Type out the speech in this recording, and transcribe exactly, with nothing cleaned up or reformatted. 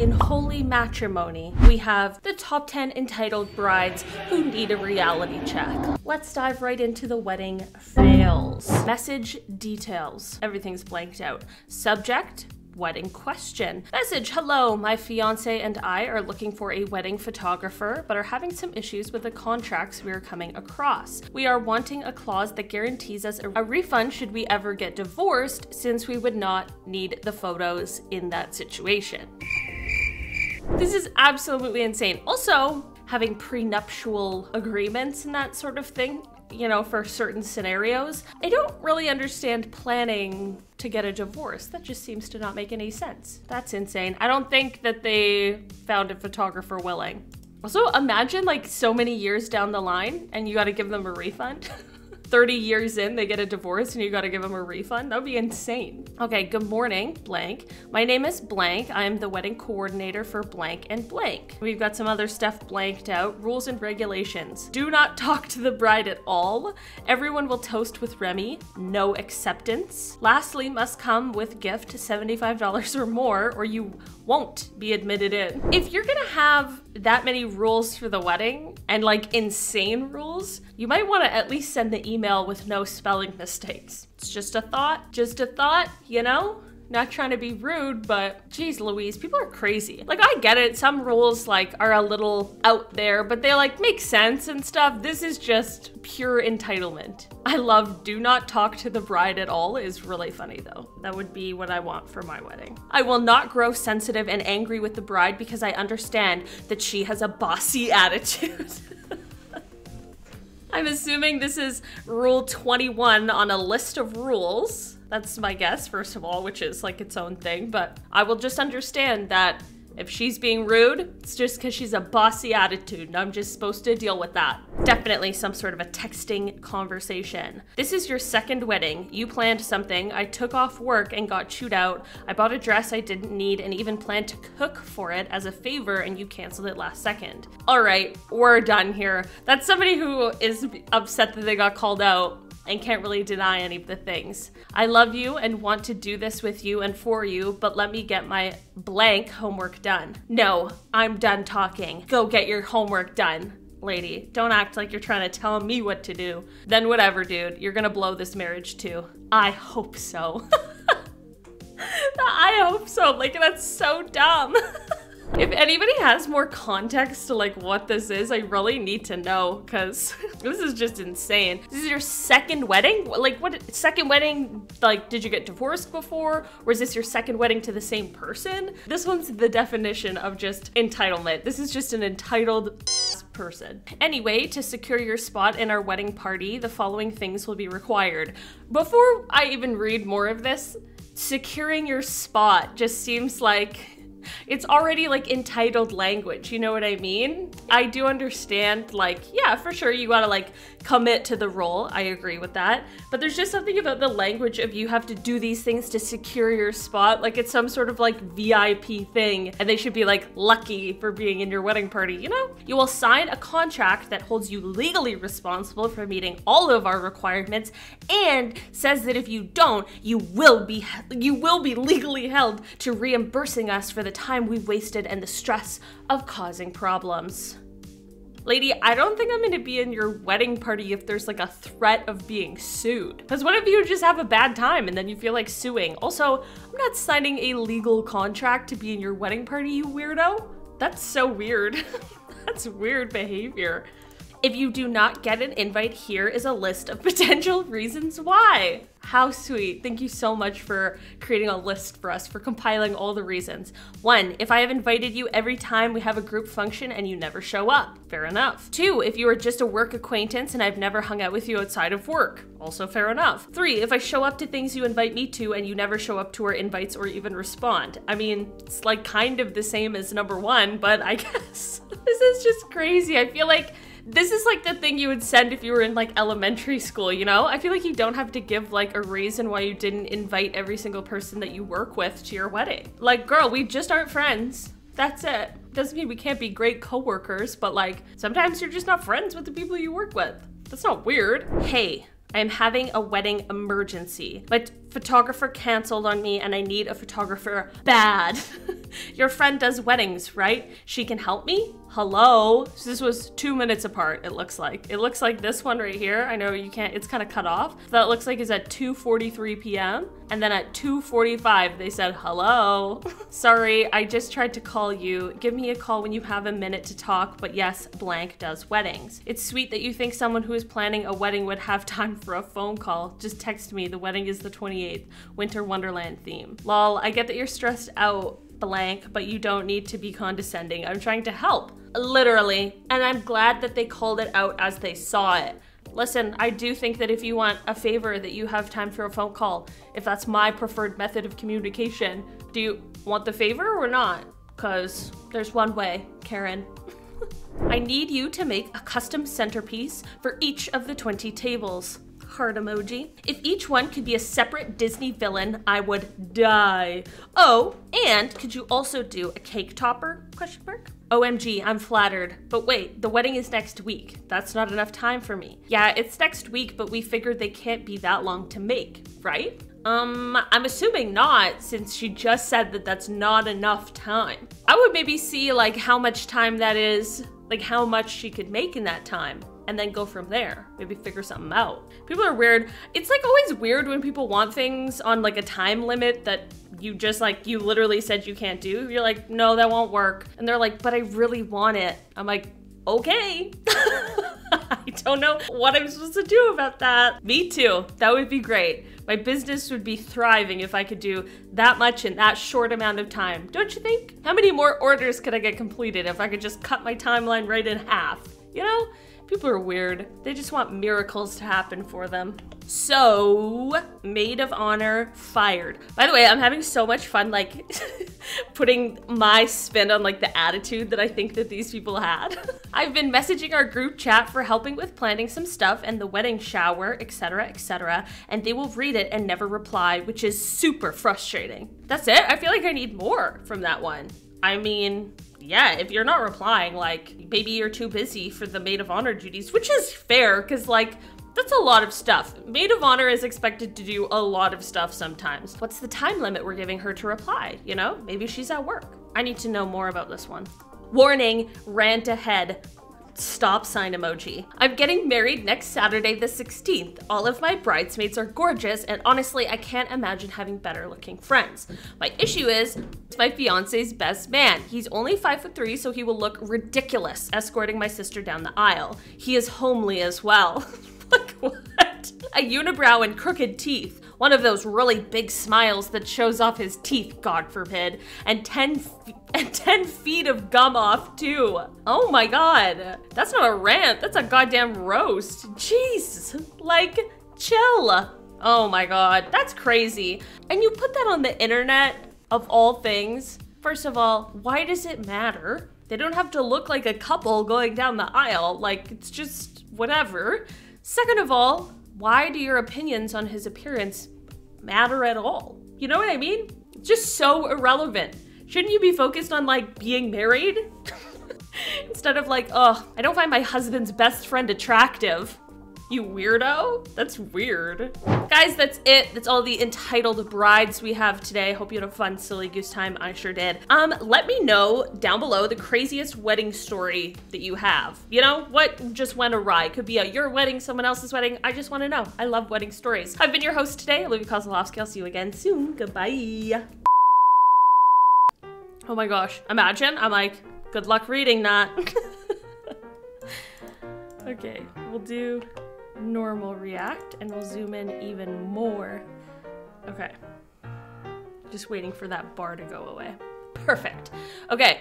In Holy Matrimony, we have the top ten entitled brides who need a reality check. Let's dive right into the wedding fails. Message details. Everything's blanked out. Subject: wedding question. Message: hello, my fiance and I are looking for a wedding photographer, but are having some issues with the contracts we are coming across. We are wanting a clause that guarantees us a, a refund should we ever get divorced, since we would not need the photos in that situation. This is absolutely insane. Also, having prenuptial agreements and that sort of thing, you know, for certain scenarios. I don't really understand planning to get a divorce. That just seems to not make any sense. That's insane. I don't think that they found a photographer willing. Also, imagine like so many years down the line and you gotta give them a refund. thirty years in, they get a divorce and you gotta give them a refund? That would be insane. Okay, good morning, blank. My name is blank. I am the wedding coordinator for blank and blank. We've got some other stuff blanked out. Rules and regulations. Do not talk to the bride at all. Everyone will toast with Remy. No acceptance. Lastly, must come with gift seventy-five dollars or more, or you won't be admitted in. If you're gonna have that many rules for the wedding, and like insane rules, you might wanna at least send the email with no spelling mistakes. It's just a thought, just a thought, you know? Not trying to be rude, but geez Louise, people are crazy. Like, I get it, some rules like are a little out there, but they like make sense and stuff. This is just pure entitlement. I love do not talk to the bride at all is really funny though. That would be what I want for my wedding. I will not grow sensitive and angry with the bride because I understand that she has a bossy attitude. I'm assuming this is rule twenty-one on a list of rules. That's my guess, first of all, which is like its own thing, but I will just understand that if she's being rude, it's just because she's a bossy attitude and I'm just supposed to deal with that. Definitely some sort of a texting conversation. This is your second wedding. You planned something. I took off work and got chewed out. I bought a dress I didn't need and even planned to cook for it as a favor, and you canceled it last second. All right, we're done here. That's somebody who is upset that they got called out and can't really deny any of the things. I love you and want to do this with you and for you, but let me get my blank homework done. No, I'm done talking. Go get your homework done, lady. Don't act like you're trying to tell me what to do. Then whatever, dude, you're gonna blow this marriage too. I hope so. I hope so, like that's so dumb. If anybody has more context to like what this is, I really need to know, because this is just insane. This is your second wedding? Like what, second wedding, like did you get divorced before? Or is this your second wedding to the same person? This one's the definition of just entitlement. This is just an entitled person. Anyway, to secure your spot in our wedding party, the following things will be required. Before I even read more of this, securing your spot just seems like it's already like entitled language, you know what I mean? I do understand, like, yeah, for sure, you gotta like commit to the role, I agree with that, but there's just something about the language of you have to do these things to secure your spot, like it's some sort of like V I P thing, and they should be like lucky for being in your wedding party, you know? You will sign a contract that holds you legally responsible for meeting all of our requirements, and says that if you don't, you will be, you will be legally held to reimbursing us for the time we wasted and the stress of causing problems. Lady, I don't think I'm gonna be in your wedding party if there's like a threat of being sued. Because what if you just have a bad time and then you feel like suing? Also, I'm not signing a legal contract to be in your wedding party, you weirdo. That's so weird. That's weird behavior. If you do not get an invite, here is a list of potential reasons why. How sweet. Thank you so much for creating a list for us, for compiling all the reasons. One, if I have invited you every time we have a group function and you never show up. Fair enough. Two, if you are just a work acquaintance and I've never hung out with you outside of work. Also fair enough. Three, if I show up to things you invite me to and you never show up to our invites or even respond. I mean, it's like kind of the same as number one, but I guess this is just crazy. I feel like this is like the thing you would send if you were in like elementary school, you know? I feel like you don't have to give like a reason why you didn't invite every single person that you work with to your wedding. Like, girl, we just aren't friends. That's it. Doesn't mean we can't be great coworkers, but like sometimes you're just not friends with the people you work with. That's not weird. Hey, I am having a wedding emergency. My photographer canceled on me and I need a photographer bad. Your friend does weddings, right? She can help me? Hello? So this was two minutes apart, it looks like. It looks like this one right here. I know you can't, it's kind of cut off. So that looks like it's at two forty-three p m And then at two forty-five, they said, hello. Sorry, I just tried to call you. Give me a call when you have a minute to talk, but yes, blank does weddings. It's sweet that you think someone who is planning a wedding would have time for a phone call. Just text me, the wedding is the twenty-eighth, winter wonderland theme. Lol, I get that you're stressed out, blank, but you don't need to be condescending. I'm trying to help, literally. And I'm glad that they called it out as they saw it. Listen, I do think that if you want a favor that you have time for a phone call, if that's my preferred method of communication, do you want the favor or not? Cause there's one way, Karen. I need you to make a custom centerpiece for each of the twenty tables. Heart emoji. If each one could be a separate Disney villain, I would die. Oh, and could you also do a cake topper? Question mark. O M G, I'm flattered. But wait, the wedding is next week. That's not enough time for me. Yeah, it's next week, but we figured they can't be that long to make, right? Um, I'm assuming not, since she just said that that's not enough time. I would maybe see like how much time that is, like how much she could make in that time, and then go from there. Maybe figure something out. People are weird. It's like always weird when people want things on like a time limit that you just like, you literally said you can't do. You're like, no, that won't work. And they're like, but I really want it. I'm like, okay. I don't know what I'm supposed to do about that. Me too, that would be great. My business would be thriving if I could do that much in that short amount of time, don't you think? How many more orders could I get completed if I could just cut my timeline right in half, you know? People are weird. They just want miracles to happen for them. So, maid of honor fired. By the way, I'm having so much fun like putting my spin on like the attitude that I think that these people had. I've been messaging our group chat for helping with planning some stuff and the wedding shower, et cetera, et cetera, and they will read it and never reply, which is super frustrating. That's it? I feel like I need more from that one. I mean, yeah, if you're not replying, like, maybe you're too busy for the maid of honor duties, which is fair, because, like, that's a lot of stuff. Maid of honor is expected to do a lot of stuff sometimes. What's the time limit we're giving her to reply? You know, maybe she's at work. I need to know more about this one. Warning, rant ahead. Stop sign emoji. I'm getting married next Saturday the sixteenth. All of my bridesmaids are gorgeous, and honestly, I can't imagine having better looking friends. My issue is, it's my fiance's best man. He's only five foot three, so he will look ridiculous escorting my sister down the aisle. He is homely as well. Like what? A unibrow and crooked teeth. One of those really big smiles that shows off his teeth, God forbid, and ten, and ten feet of gum off too. Oh my God. That's not a rant, that's a goddamn roast. Jeez, like chill. Oh my God, that's crazy. And you put that on the internet of all things. First of all, why does it matter? They don't have to look like a couple going down the aisle. Like it's just whatever. Second of all, why do your opinions on his appearance matter at all? You know what I mean? Just so irrelevant. Shouldn't you be focused on like being married? Instead of like, oh, I don't find my husband's best friend attractive. You weirdo? That's weird. Guys, that's it. That's all the entitled brides we have today. Hope you had a fun silly goose time. I sure did. Um, let me know down below the craziest wedding story that you have. You know, what just went awry? Could be at your wedding, someone else's wedding. I just want to know. I love wedding stories. I've been your host today, Olivia Kozlowski. I'll see you again soon. Goodbye. Oh my gosh. Imagine. I'm like, good luck reading that. Okay, we'll do normal react and we'll zoom in even more. Okay, just waiting for that bar to go away. Perfect. Okay.